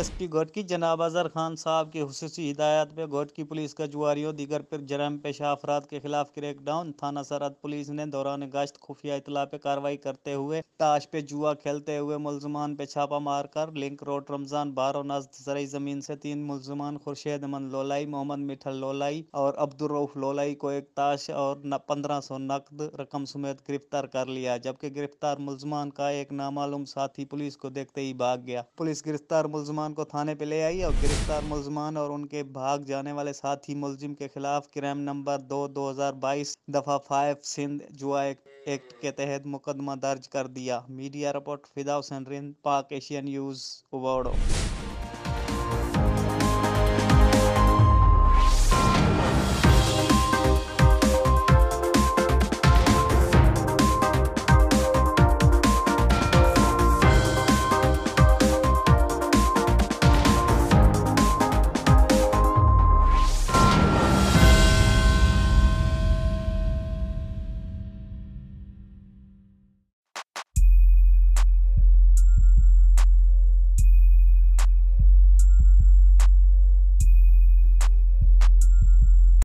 SSP Ghotki जनाब आज़हर खान साहब की खुसूसी हिदायत में घोटकी पुलिस का जुआरी और दीगर पर जराइम पेशा अफराद के खिलाफ क्रैकडाउन। थाना सरहद पुलिस ने दौरान गश्त खुफिया इतला पे कार्रवाई करते हुए ताश पे जुआ खेलते हुए मुलजमान पे छापा मारकर लिंक रोड रमजान बार और नजद सराय जमीन से 3 मुलजमान खुर्शेद अहमद लोलाई, मोहम्मद मिठल लोलाई और अब्दुलरऊफ लोलाई को एक ताश और 1500 नकद रकम समेत गिरफ्तार कर लिया, जबकि गिरफ्तार मुलजमान का एक नामालूम साथी पुलिस को देखते ही भाग गया। पुलिस गिरफ्तार मुलजमान को थाने पे ले आई और गिरफ्तार मुलजमान और उनके भाग जाने वाले साथी मुलजिम के खिलाफ क्राइम नंबर 2/2022 दफा 5 सिंध जुआ एक्ट के तहत मुकदमा दर्ज कर दिया। मीडिया रिपोर्ट फिदा हुसैन रंद, पाक एशियन न्यूज़।